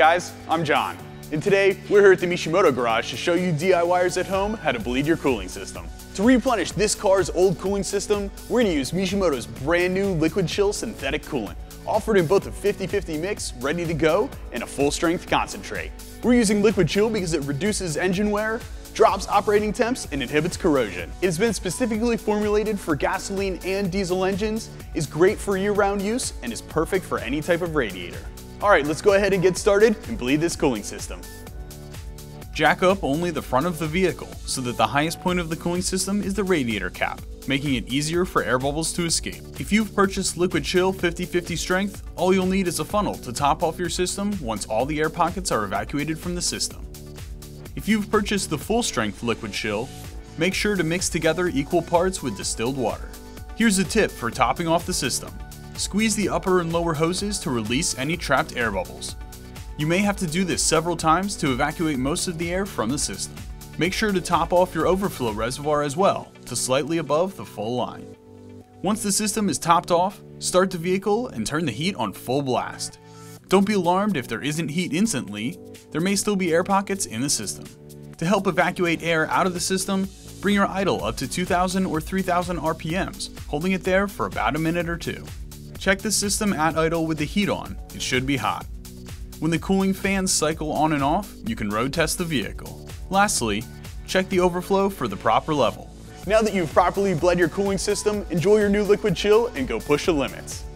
guys, I'm John, and today we're here at the Mishimoto garage to show you DIYers at home how to bleed your cooling system. To replenish this car's old cooling system, we're going to use Mishimoto's brand new Liquid Chill synthetic coolant, offered in both a 50-50 mix, ready to go, and a full-strength concentrate. We're using Liquid Chill because it reduces engine wear, drops operating temps, and inhibits corrosion. It has been specifically formulated for gasoline and diesel engines, is great for year-round use, and is perfect for any type of radiator. All right, let's go ahead and get started and bleed this cooling system. Jack up only the front of the vehicle so that the highest point of the cooling system is the radiator cap, making it easier for air bubbles to escape. If you've purchased Liquid Chill 50-50 strength, all you'll need is a funnel to top off your system once all the air pockets are evacuated from the system. If you've purchased the full-strength Liquid Chill, make sure to mix together equal parts with distilled water. Here's a tip for topping off the system. Squeeze the upper and lower hoses to release any trapped air bubbles. You may have to do this several times to evacuate most of the air from the system. Make sure to top off your overflow reservoir as well, to slightly above the full line. Once the system is topped off, start the vehicle and turn the heat on full blast. Don't be alarmed if there isn't heat instantly, there may still be air pockets in the system. To help evacuate air out of the system, bring your idle up to 2,000 or 3,000 RPMs, holding it there for about a minute or two. Check the system at idle with the heat on, it should be hot. When the cooling fans cycle on and off, you can road test the vehicle. Lastly, check the overflow for the proper level. Now that you've properly bled your cooling system, enjoy your new Liquid Chill and go push the limits.